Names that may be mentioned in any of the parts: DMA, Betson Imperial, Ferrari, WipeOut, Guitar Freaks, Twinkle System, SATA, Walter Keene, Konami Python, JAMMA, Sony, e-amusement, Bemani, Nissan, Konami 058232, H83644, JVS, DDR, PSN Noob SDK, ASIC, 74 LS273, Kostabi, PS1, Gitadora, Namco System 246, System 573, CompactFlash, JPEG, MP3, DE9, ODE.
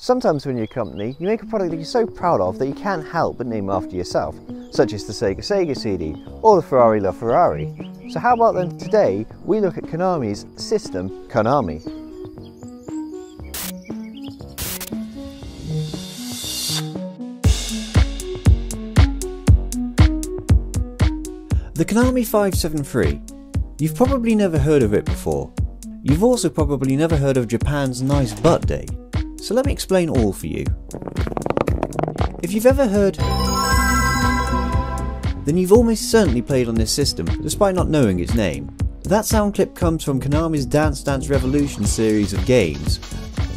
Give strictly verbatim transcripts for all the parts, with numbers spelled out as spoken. Sometimes when you're a company, you make a product that you're so proud of that you can't help but name after yourself, such as the Sega Sega C D, or the Ferrari La Ferrari. So how about then today, we look at Konami's system, Konami. The Konami five seven three. You've probably never heard of it before. You've also probably never heard of Japan's Nice Butt Day. So let me explain all for you. If you've ever heard, then you've almost certainly played on this system, despite not knowing its name. That sound clip comes from Konami's Dance Dance Revolution series of games,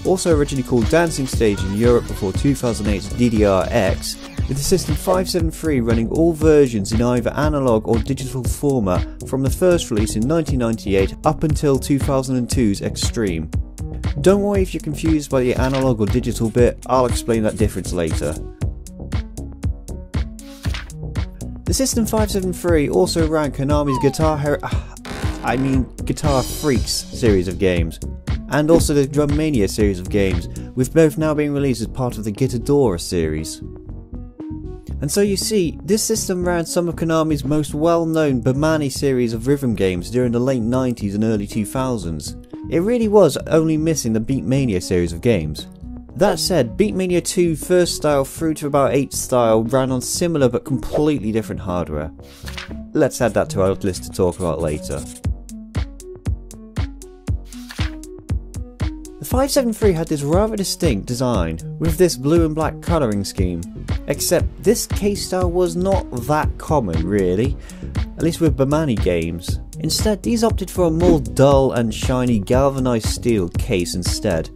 also originally called Dancing Stage in Europe before two thousand eight's D D R X, with the System five seven three running all versions in either analogue or digital format from the first release in nineteen ninety-eight up until two thousand two's Extreme. Don't worry if you're confused by the analogue or digital bit, I'll explain that difference later. The System five seven three also ran Konami's Guitar Her- I mean Guitar Freaks series of games, and also the Drummania series of games, with both now being released as part of the Gitadora series. And so you see, this system ran some of Konami's most well-known Bemani series of rhythm games during the late nineties and early two thousands. It really was only missing the Beatmania series of games. That said, Beatmania two first style through to about eighth style ran on similar but completely different hardware. Let's add that to our list to talk about later. The five seven three had this rather distinct design, with this blue and black colouring scheme. Except this case style was not that common really, at least with Bemani games. Instead, these opted for a more dull and shiny galvanised steel case instead.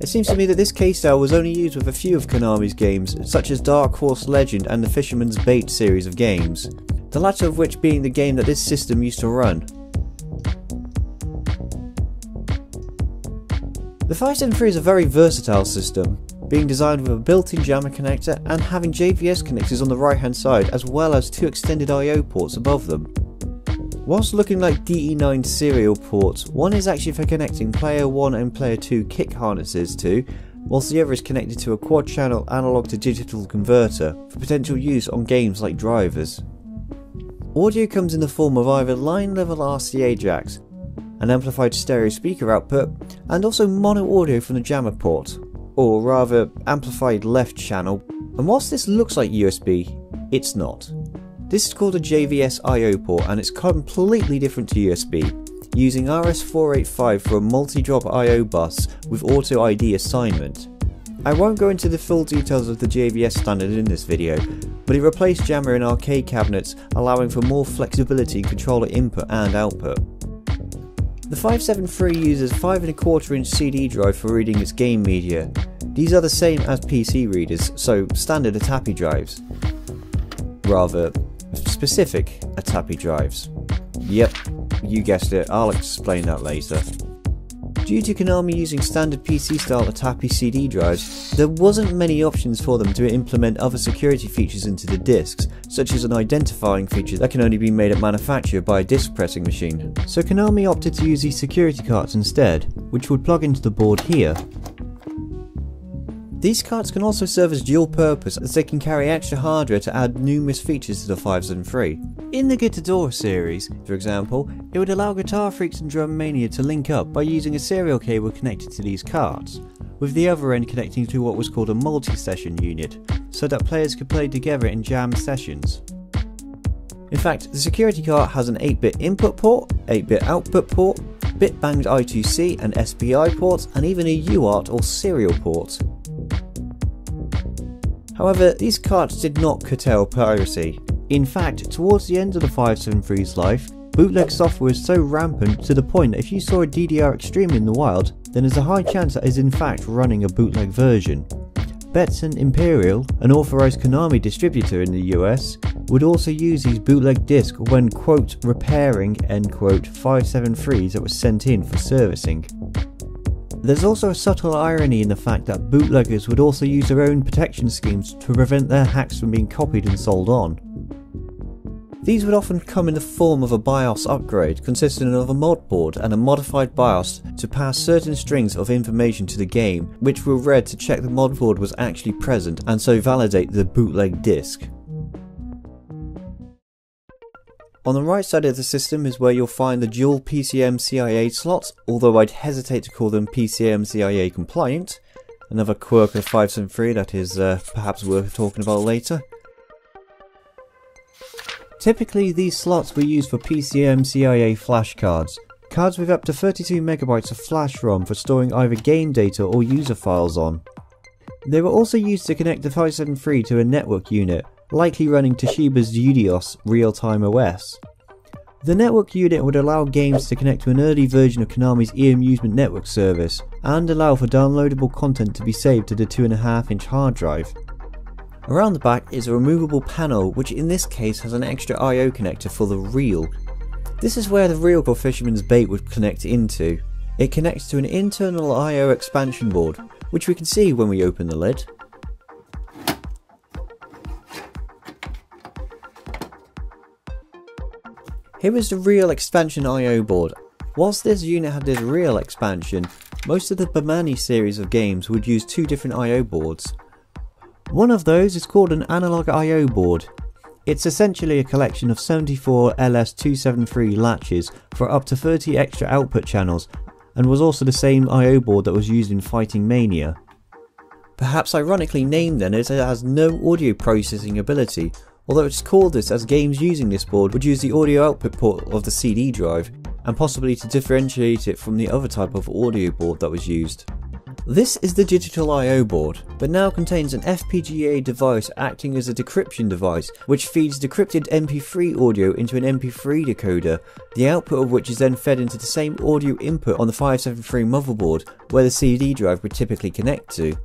It seems to me that this case style was only used with a few of Konami's games, such as Dark Horse Legend and the Fisherman's Bait series of games, the latter of which being the game that this system used to run. The five seven three is a very versatile system, being designed with a built-in JAMMA connector and having J V S connectors on the right hand side as well as two extended I O ports above them. Whilst looking like D E nine serial ports, one is actually for connecting player one and player two kick harnesses to, whilst the other is connected to a quad channel analog to digital converter for potential use on games like drivers. Audio comes in the form of either line level R C A jacks, an amplified stereo speaker output, and also mono audio from the JAMMA port, or rather amplified left channel, and whilst this looks like U S B, it's not. This is called a J V S I O port and it's completely different to U S B, using R S four eighty-five for a multi-drop I O bus with auto I D assignment. I won't go into the full details of the J V S standard in this video, but it replaced JAMMA in arcade cabinets, allowing for more flexibility in controller input and output. The five seven three uses five and a quarter inch C D drive for reading its game media. These are the same as P C readers, so standard ATAPI drives. Rather, specific ATAPI drives. Yep, you guessed it, I'll explain that later. Due to Konami using standard P C style ATAPI C D drives, there wasn't many options for them to implement other security features into the discs, such as an identifying feature that can only be made at manufacture by a disc pressing machine. So Konami opted to use these security carts instead, which would plug into the board here. These carts can also serve as dual purpose as they can carry extra hardware to add numerous features to the five seven three. In the Gitadora series, for example, it would allow Guitar Freaks and Drummania to link up by using a serial cable connected to these carts, with the other end connecting to what was called a multi-session unit, so that players could play together in jam sessions. In fact, the security cart has an eight bit input port, eight bit output port, bit-banged I two C and S P I ports, and even a U A R T or serial port. However, these carts did not curtail piracy. In fact, towards the end of the five seven three's life, bootleg software was so rampant to the point that if you saw a D D R X stream in the wild, then there's a high chance that it is in fact running a bootleg version. Betson Imperial, an authorised Konami distributor in the U S, would also use these bootleg discs when quote repairing end quote five seven threes that were sent in for servicing. There's also a subtle irony in the fact that bootleggers would also use their own protection schemes to prevent their hacks from being copied and sold on. These would often come in the form of a BIOS upgrade consisting of a mod board and a modified BIOS to pass certain strings of information to the game, which were read to check the mod board was actually present and so validate the bootleg disc. On the right side of the system is where you'll find the dual P C M C I A slots, although I'd hesitate to call them P C M C I A compliant, another quirk of five seven three that is uh, perhaps worth talking about later. Typically these slots were used for P C M C I A flash cards, cards with up to thirty-two megabytes of flash ROM for storing either game data or user files on. They were also used to connect the five seven three to a network unit, likely running Toshiba's U D O S real-time O S. The network unit would allow games to connect to an early version of Konami's e-amusement network service and allow for downloadable content to be saved to the two point five inch hard drive. Around the back is a removable panel which in this case has an extra I O connector for the reel. This is where the reel for Fisherman's Bait would connect into. It connects to an internal I O expansion board, which we can see when we open the lid. Here is the reel expansion I O board. Whilst this unit had this reel expansion, most of the Bemani series of games would use two different I O boards. One of those is called an analog I O board. It's essentially a collection of seventy-four L S two seventy-three latches for up to thirty extra output channels and was also the same I O board that was used in Fighting Mania. Perhaps ironically named then, as it has no audio processing ability, although it's called this as games using this board would use the audio output port of the C D drive, and possibly to differentiate it from the other type of audio board that was used. This is the digital I O board, but now contains an F P G A device acting as a decryption device, which feeds decrypted M P three audio into an M P three decoder, the output of which is then fed into the same audio input on the five seven three motherboard, where the C D drive would typically connect to.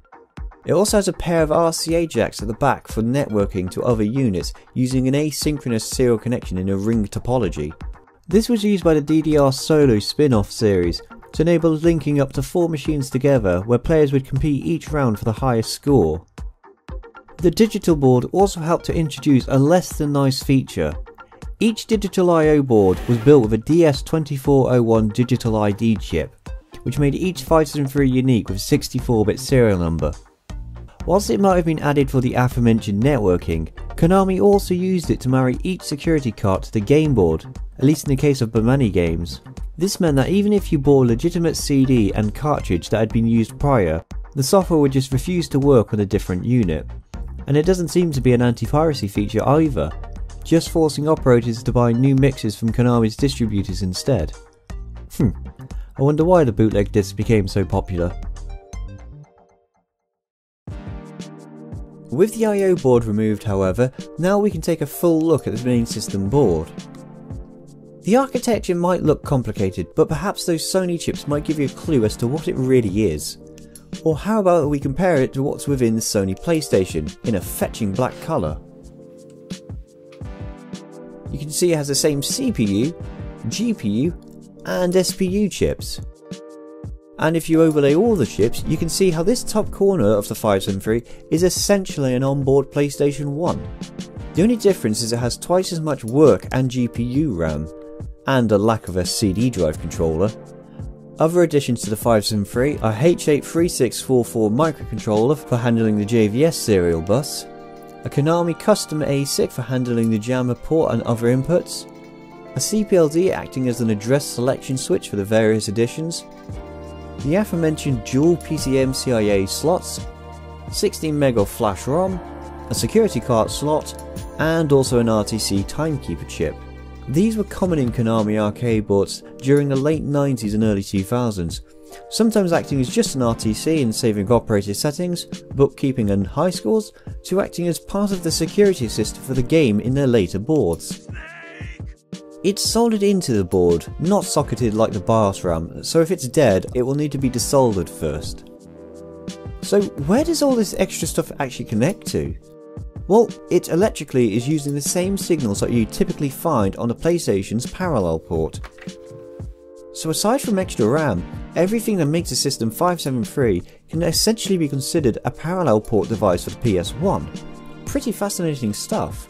It also has a pair of R C A jacks at the back for networking to other units using an asynchronous serial connection in a ring topology. This was used by the D D R Solo spin-off series to enable linking up to four machines together where players would compete each round for the highest score. The digital board also helped to introduce a less than nice feature. Each digital I O board was built with a D S twenty-four oh one digital I D chip, which made each five seven three unique with a sixty-four bit serial number. Whilst it might have been added for the aforementioned networking, Konami also used it to marry each security card to the game board, at least in the case of Bemani games. This meant that even if you bought a legitimate C D and cartridge that had been used prior, the software would just refuse to work on a different unit. And it doesn't seem to be an anti-piracy feature either, just forcing operators to buy new mixes from Konami's distributors instead. Hmm, I wonder why the bootleg disc became so popular. With the I O board removed however, now we can take a full look at the main system board. The architecture might look complicated, but perhaps those Sony chips might give you a clue as to what it really is. Or how about we compare it to what's within the Sony PlayStation, in a fetching black colour. You can see it has the same C P U, G P U and S P U chips. And if you overlay all the chips, you can see how this top corner of the five seven three is essentially an onboard PlayStation one. The only difference is it has twice as much work and G P U RAM, and a lack of a C D drive controller. Other additions to the five seven three are H eight three six four four microcontroller for handling the J V S serial bus, a Konami custom A S I C for handling the JAMMA port and other inputs, a C P L D acting as an address selection switch for the various editions, the aforementioned dual P C M C I A slots, sixteen meg of flash ROM, a security card slot, and also an R T C timekeeper chip. These were common in Konami arcade boards during the late nineties and early two thousands, sometimes acting as just an R T C and saving operator settings, bookkeeping and high scores, to acting as part of the security system for the game in their later boards. It's soldered into the board, not socketed like the BIOS RAM, so if it's dead, it will need to be desoldered first. So where does all this extra stuff actually connect to? Well, it electrically is using the same signals that you typically find on a PlayStation's parallel port. So aside from extra RAM, everything that makes a System five seven three can essentially be considered a parallel port device for the P S one. Pretty fascinating stuff.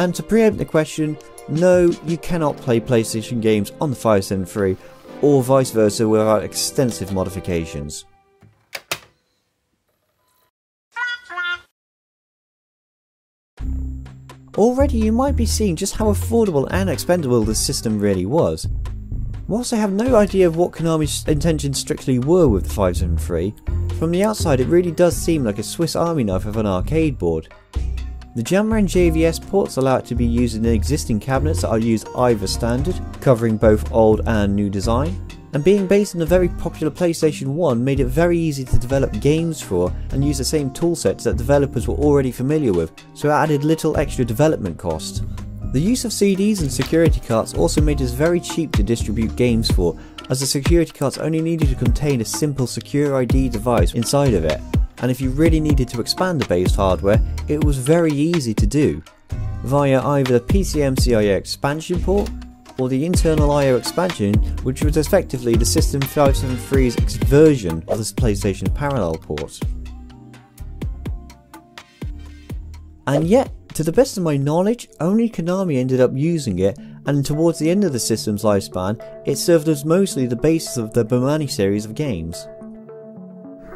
And to preempt the question, no, you cannot play PlayStation games on the five seventy-three, or vice versa, without extensive modifications. Already you might be seeing just how affordable and expendable this system really was. Whilst I have no idea of what Konami's intentions strictly were with the five seventy-three, from the outside it really does seem like a Swiss Army knife of an arcade board. The JAMMA and J V S ports allow it to be used in existing cabinets that are used either standard, covering both old and new design, and being based on the very popular PlayStation one made it very easy to develop games for and use the same toolsets that developers were already familiar with, so it added little extra development cost. The use of C Ds and security carts also made this very cheap to distribute games for, as the security carts only needed to contain a simple Secure I D device inside of it, and if you really needed to expand the base hardware, it was very easy to do, via either the P C M C I A expansion port, or the internal I O expansion, which was effectively the System five seventy-three's version of this PlayStation parallel port. And yet, to the best of my knowledge, only Konami ended up using it, and towards the end of the system's lifespan, it served as mostly the basis of the Bemani series of games.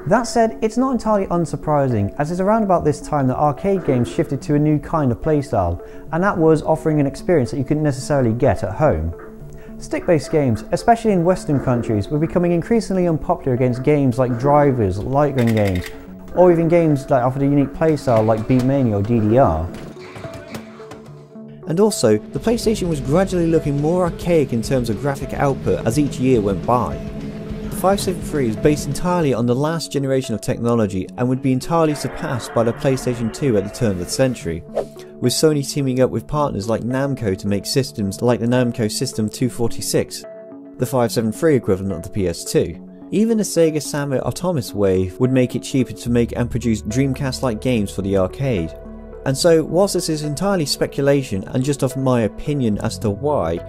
That said, it's not entirely unsurprising, as it's around about this time that arcade games shifted to a new kind of playstyle, and that was offering an experience that you couldn't necessarily get at home. Stick-based games, especially in Western countries, were becoming increasingly unpopular against games like drivers, light-gun games, or even games that offered a unique playstyle like Beatmania or D D R. And also, the PlayStation was gradually looking more archaic in terms of graphic output as each year went by. The five seventy-three is based entirely on the last generation of technology and would be entirely surpassed by the PlayStation two at the turn of the century, with Sony teaming up with partners like Namco to make systems like the Namco System two forty-six, the five seventy-three equivalent of the P S two. Even the Sega Sammy Atomis wave would make it cheaper to make and produce Dreamcast-like games for the arcade. And so, whilst this is entirely speculation and just off my opinion as to why,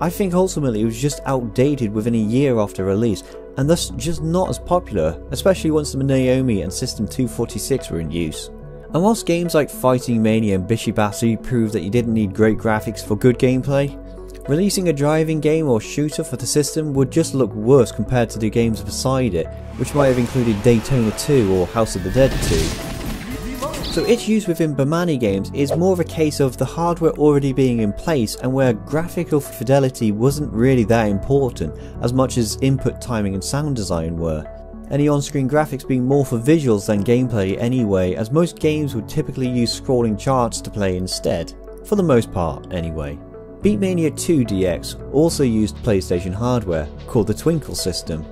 I think ultimately it was just outdated within a year after release, and thus just not as popular, especially once the Naomi and System two forty-six were in use. And whilst games like Fighting Mania and Bishibatsu proved that you didn't need great graphics for good gameplay, releasing a driving game or shooter for the system would just look worse compared to the games beside it, which might have included Daytona two or House of the Dead two. So its use within Bemani games is more of a case of the hardware already being in place and where graphical fidelity wasn't really that important as much as input timing and sound design were, any on-screen graphics being more for visuals than gameplay anyway, as most games would typically use scrolling charts to play instead, for the most part anyway. Beatmania two D X also used PlayStation hardware, called the Twinkle System.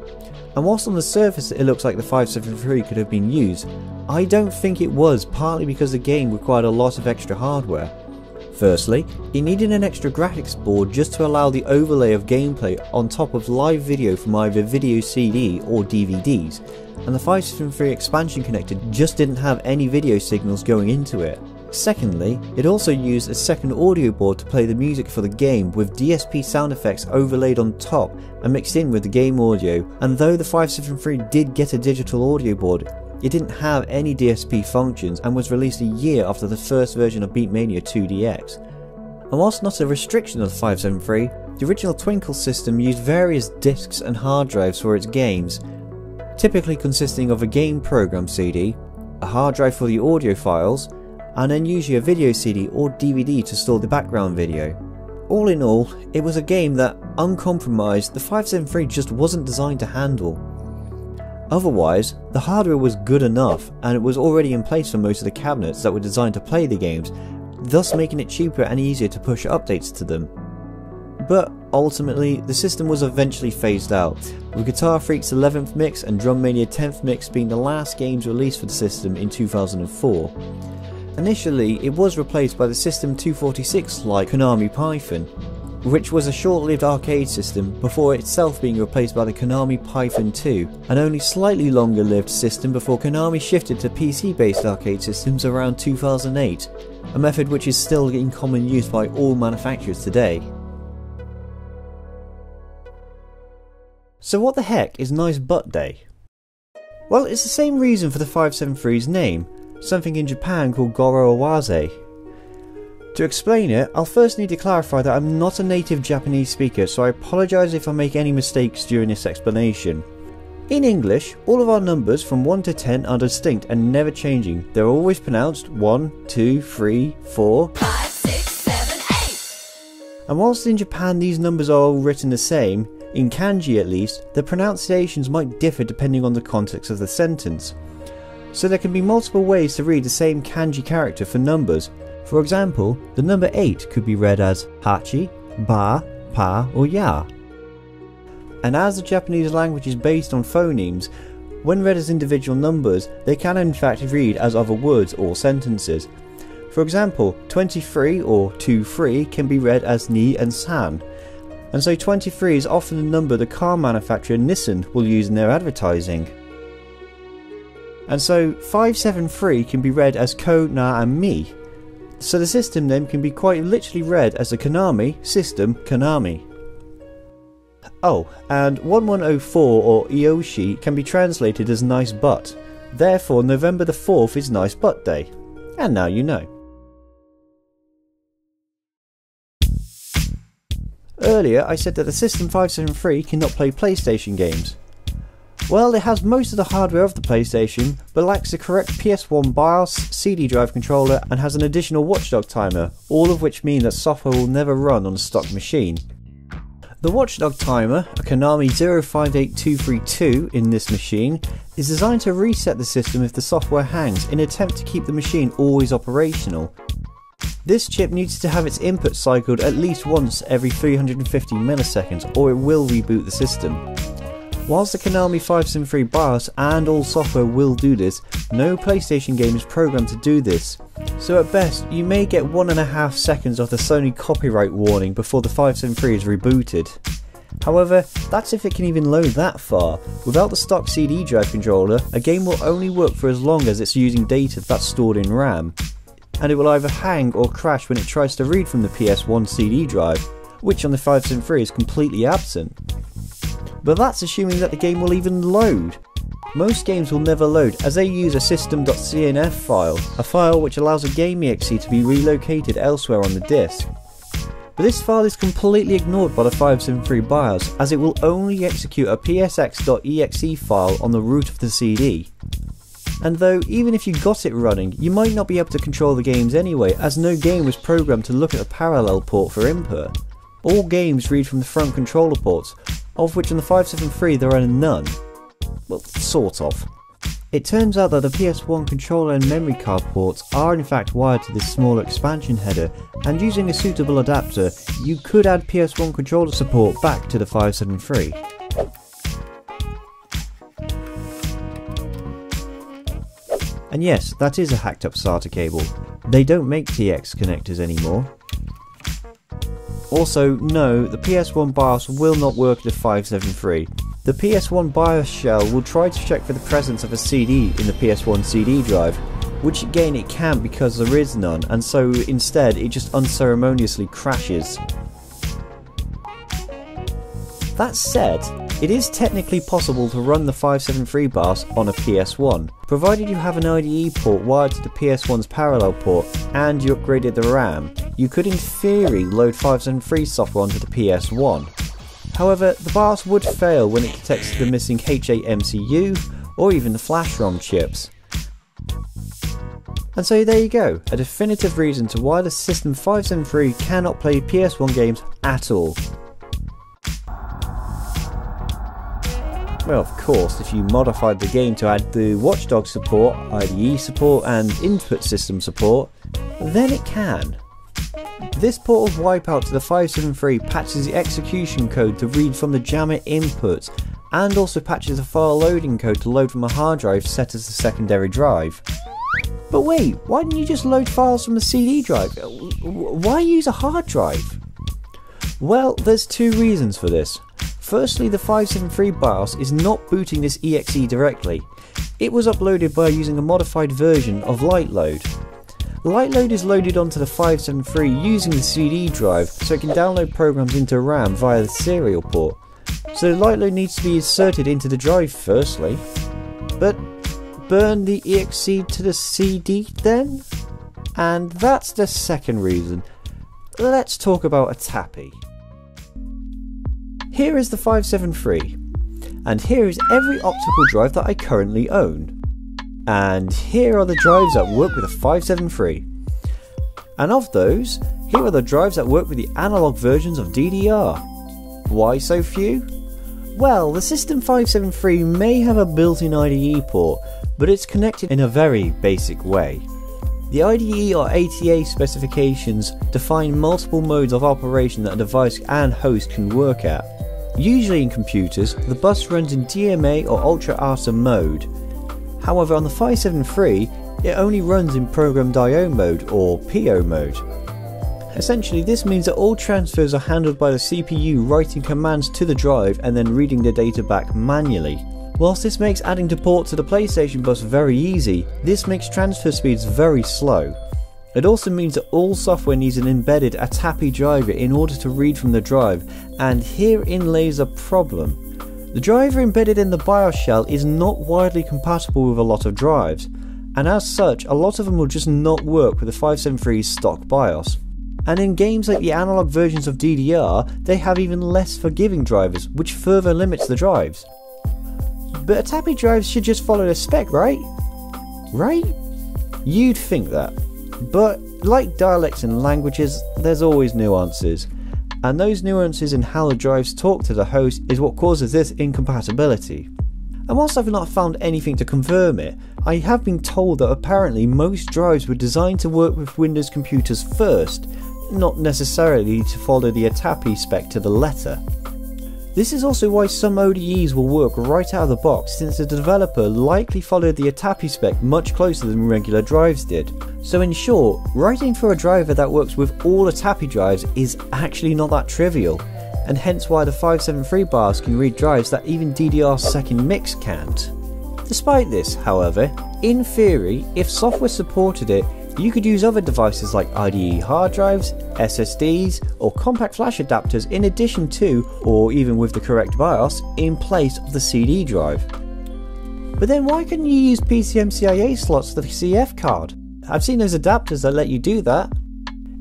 And whilst on the surface it looks like the five seventy-three could have been used, I don't think it was, partly because the game required a lot of extra hardware. Firstly, it needed an extra graphics board just to allow the overlay of gameplay on top of live video from either video C D or D V Ds, and the five seventy-three expansion connector just didn't have any video signals going into it. Secondly, it also used a second audio board to play the music for the game with D S P sound effects overlaid on top and mixed in with the game audio, and though the five seventy-three did get a digital audio board, it didn't have any D S P functions and was released a year after the first version of Beatmania two D X. And whilst not a restriction of the five seventy-three, the original Twinkle system used various discs and hard drives for its games, typically consisting of a game program C D, a hard drive for the audio files, and then usually a video C D or D V D to store the background video. All in all, it was a game that, uncompromised, the five seventy-three just wasn't designed to handle. Otherwise, the hardware was good enough and it was already in place for most of the cabinets that were designed to play the games, thus making it cheaper and easier to push updates to them. But ultimately, the system was eventually phased out, with Guitar Freaks' eleventh mix and Drummania tenth mix being the last games released for the system in two thousand four. Initially, it was replaced by the System two forty-six-like Konami Python, which was a short-lived arcade system before itself being replaced by the Konami Python two, an only slightly longer-lived system before Konami shifted to P C-based arcade systems around two thousand eight, a method which is still in common use by all manufacturers today. So what the heck is Nice Butt Day? Well, it's the same reason for the five seventy-three's name, something in Japan called Goro Awaze. To explain it, I'll first need to clarify that I'm not a native Japanese speaker, so I apologise if I make any mistakes during this explanation. In English, all of our numbers from one to ten are distinct and never changing. They're always pronounced one, two, three, four, five, six, seven, eight. And whilst in Japan these numbers are all written the same, in kanji at least, the pronunciations might differ depending on the context of the sentence. So there can be multiple ways to read the same kanji character for numbers. For example, the number eight could be read as hachi, ba, pa or ya. And as the Japanese language is based on phonemes, when read as individual numbers, they can in fact read as other words or sentences. For example, twenty-three or two three can be read as ni and san. And so twenty-three is often the number the car manufacturer Nissan will use in their advertising. And so five seven three can be read as ko, na and mi. So the system name can be quite literally read as the Konami system Konami. Oh, and one one zero four or Eoshi can be translated as nice butt. Therefore November the fourth is Nice Butt Day. And now you know. Earlier I said that the System five seven three cannot play PlayStation games. Well, it has most of the hardware of the PlayStation, but lacks the correct P S one BIOS, C D drive controller and has an additional watchdog timer, all of which mean that software will never run on a stock machine. The watchdog timer, a Konami zero five eight two three two in this machine, is designed to reset the system if the software hangs in an attempt to keep the machine always operational. This chip needs to have its input cycled at least once every three hundred fifty milliseconds or it will reboot the system. Whilst the Konami five seven three BIOS and all software will do this, no PlayStation game is programmed to do this. So at best, you may get one and a half seconds of the Sony copyright warning before the five seven three is rebooted. However, that's if it can even load that far. Without the stock C D drive controller, a game will only work for as long as it's using data that's stored in RAM. And it will either hang or crash when it tries to read from the P S one C D drive, which on the five seven three is completely absent. But that's assuming that the game will even load. Most games will never load as they use a system.cnf file, a file which allows a game E X E to be relocated elsewhere on the disk. But this file is completely ignored by the five seven three BIOS as it will only execute a psx.exe file on the root of the C D. And though even if you got it running, you might not be able to control the games anyway as no game was programmed to look at a parallel port for input. All games read from the front controller ports, of which on the five seven three there are none. Well, sort of. It turns out that the P S one controller and memory card ports are in fact wired to this smaller expansion header, and using a suitable adapter, you could add P S one controller support back to the five seven three. And yes, that is a hacked up SATA cable. They don't make T X connectors anymore. Also, no, the P S one BIOS will not work at the five seven three. The P S one BIOS shell will try to check for the presence of a C D in the P S one C D drive, which again it can't because there is none, and so instead it just unceremoniously crashes. That said, it is technically possible to run the five seven three BIOS on a P S one, provided you have an I D E port wired to the P S one's parallel port and you upgraded the RAM. You could in theory load five seven three software onto the P S one. However, the BIOS would fail when it detects the missing H eight M C U or even the flash ROM chips. And so there you go, a definitive reason to why the System five seven three cannot play P S one games at all. Well, of course, if you modified the game to add the watchdog support, I D E support and input system support, then it can. This port of Wipeout to the five seven three patches the execution code to read from the JAMMA inputs and also patches the file loading code to load from a hard drive set as the secondary drive. But wait, why didn't you just load files from the C D drive? Why use a hard drive? Well, there's two reasons for this. Firstly, the five seven three BIOS is not booting this E X E directly. It was uploaded by using a modified version of Lightload. Lightload is loaded onto the five seven three using the C D drive so it can download programs into RAM via the serial port. So the Lightload needs to be inserted into the drive firstly. But burn the E X E to the C D then? And that's the second reason. Let's talk about ATAPI. Here is the five seven three, and here is every optical drive that I currently own. And here are the drives that work with the five seven three. And of those, here are the drives that work with the analog versions of D D R. Why so few? Well, the System five seven three may have a built-in I D E port, but it's connected in a very basic way. The I D E or A T A specifications define multiple modes of operation that a device and host can work at. Usually in computers, the bus runs in D M A or Ultra-R S A mode. However, on the five seven three, it only runs in Programmed I O mode or P O mode. Essentially, this means that all transfers are handled by the C P U writing commands to the drive and then reading the data back manually. Whilst this makes adding to ports to the PlayStation bus very easy, this makes transfer speeds very slow. It also means that all software needs an embedded ATAPI driver in order to read from the drive, and herein lays a problem. The driver embedded in the BIOS shell is not widely compatible with a lot of drives, and as such, a lot of them will just not work with the five seven three's stock BIOS. And in games like the analog versions of D D R, they have even less forgiving drivers, which further limits the drives. But ATAPI drives should just follow the spec, right? Right? You'd think that. But like dialects and languages, there's always nuances. And those nuances in how the drives talk to the host is what causes this incompatibility. And whilst I've not found anything to confirm it, I have been told that apparently most drives were designed to work with Windows computers first, not necessarily to follow the ATAPI spec to the letter. This is also why some O D Es will work right out of the box, since the developer likely followed the ATAPI spec much closer than regular drives did. So in short, writing for a driver that works with all ATAPI drives is actually not that trivial, and hence why the five seven three BIOS can read drives that even D D R's second mix can't. Despite this, however, in theory, if software supported it, you could use other devices like I D E hard drives, S S Ds, or compact flash adapters in addition to, or even with the correct BIOS, in place of the C D drive. But then why couldn't you use P C M C I A slots for the C F card? I've seen those adapters that let you do that.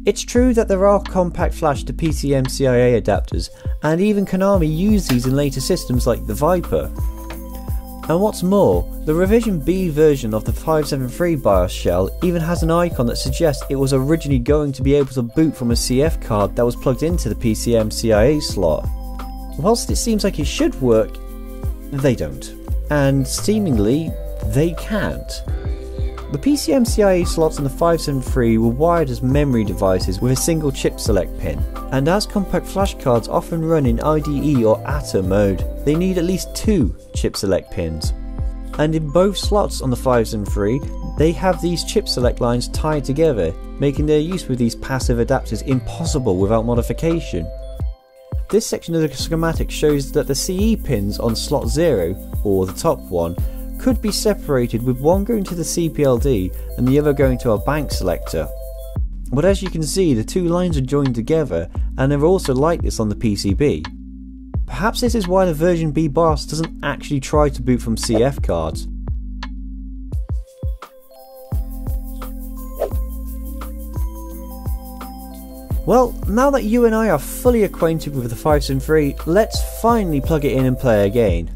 It's true that there are compact flash to P C M C I A adapters, and even Konami used these in later systems like the Viper. And what's more, the revision B version of the five seven three BIOS shell even has an icon that suggests it was originally going to be able to boot from a C F card that was plugged into the P C M C I A slot. Whilst it seems like it should work, they don't. And seemingly, they can't. The P C M C I A slots in the five seven three were wired as memory devices with a single chip select pin, and as compact flash cards often run in I D E or A T A mode, they need at least two chip select pins. And in both slots on the five seven three, they have these chip select lines tied together, making their use with these passive adapters impossible without modification. This section of the schematic shows that the C E pins on slot zero, or the top one, could be separated with one going to the C P L D and the other going to a bank selector. But as you can see, the two lines are joined together, and they're also like this on the P C B. Perhaps this is why the version B BIOS doesn't actually try to boot from C F cards. Well, now that you and I are fully acquainted with the five seven three, let's finally plug it in and play again.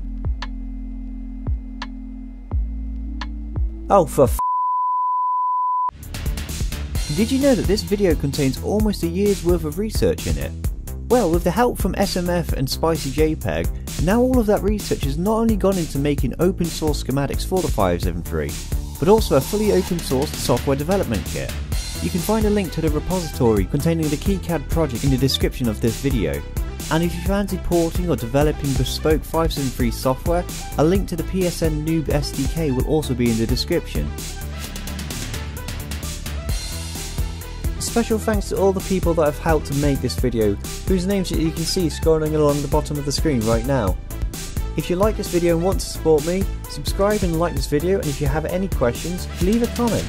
Oh, for f***. Did you know that this video contains almost a year's worth of research in it? Well, with the help from S M F and Spicy JPEG, now all of that research has not only gone into making open source schematics for the five seven three, but also a fully open sourced software development kit. You can find a link to the repository containing the KiCad project in the description of this video. And if you fancy porting or developing bespoke five seven three software, a link to the P S N Noob S D K will also be in the description. Special thanks to all the people that have helped to make this video, whose names you can see scrolling along the bottom of the screen right now. If you like this video and want to support me, subscribe and like this video, and if you have any questions, leave a comment.